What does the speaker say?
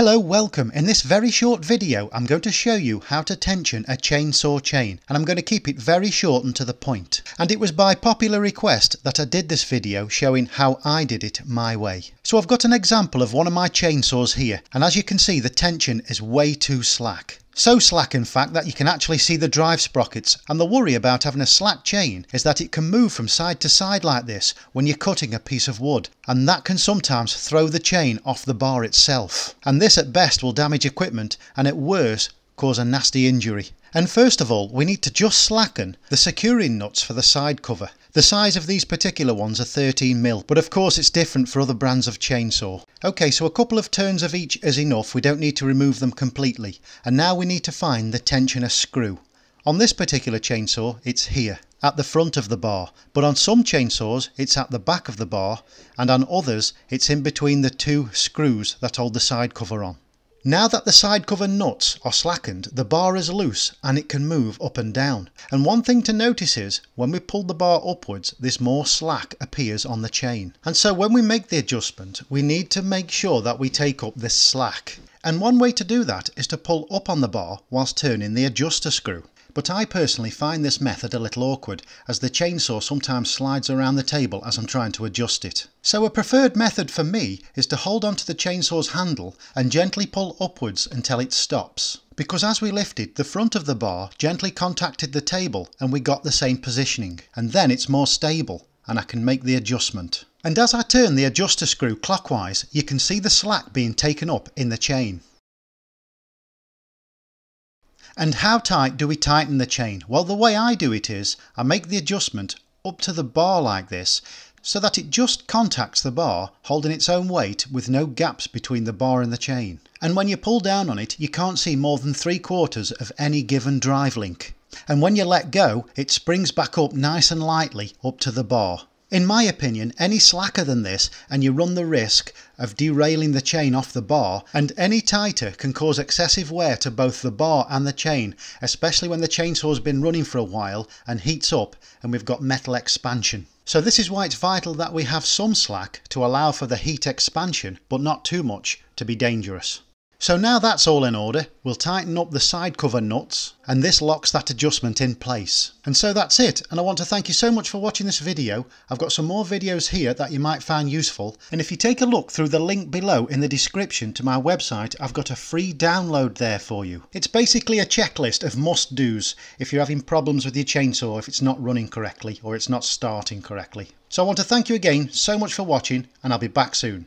Hello, welcome. In this very short video I'm going to show you how to tension a chainsaw chain, and I'm going to keep it very short and to the point. And it was by popular request that I did this video showing how I did it my way. So I've got an example of one of my chainsaws here, and as you can see the tension is way too slack. So slack, in fact, that you can actually see the drive sprockets, and the worry about having a slack chain is that it can move from side to side like this when you're cutting a piece of wood, and that can sometimes throw the chain off the bar itself. And this at best will damage equipment and at worst cause a nasty injury. And first of all we need to just slacken the securing nuts for the side cover. The size of these particular ones are 13mm, but of course it's different for other brands of chainsaw. Okay, so a couple of turns of each is enough, we don't need to remove them completely. And now we need to find the tensioner screw. On this particular chainsaw it's here, at the front of the bar, but on some chainsaws it's at the back of the bar, and on others it's in between the two screws that hold the side cover on. Now that the side cover nuts are slackened, the bar is loose and it can move up and down. And one thing to notice is, when we pull the bar upwards, this more slack appears on the chain. And so when we make the adjustment, we need to make sure that we take up this slack. And one way to do that is to pull up on the bar whilst turning the adjuster screw. But I personally find this method a little awkward, as the chainsaw sometimes slides around the table as I'm trying to adjust it. So a preferred method for me is to hold onto the chainsaw's handle and gently pull upwards until it stops. Because as we lifted, the front of the bar gently contacted the table and we got the same positioning, and then it's more stable and I can make the adjustment. And as I turn the adjuster screw clockwise, you can see the slack being taken up in the chain. And how tight do we tighten the chain? Well, the way I do it is I make the adjustment up to the bar like this, so that it just contacts the bar, holding its own weight with no gaps between the bar and the chain. And when you pull down on it, you can't see more than 3/4 of any given drive link. And when you let go, it springs back up nice and lightly up to the bar. In my opinion, any slacker than this and you run the risk of derailing the chain off the bar, and any tighter can cause excessive wear to both the bar and the chain, especially when the chainsaw's been running for a while and heats up and we've got metal expansion. So this is why it's vital that we have some slack to allow for the heat expansion, but not too much to be dangerous. So now that's all in order, we'll tighten up the side cover nuts, and this locks that adjustment in place. And so that's it, and I want to thank you so much for watching this video. I've got some more videos here that you might find useful, and if you take a look through the link below in the description to my website, I've got a free download there for you. It's basically a checklist of must-dos if you're having problems with your chainsaw, if it's not running correctly or it's not starting correctly. So I want to thank you again so much for watching, and I'll be back soon.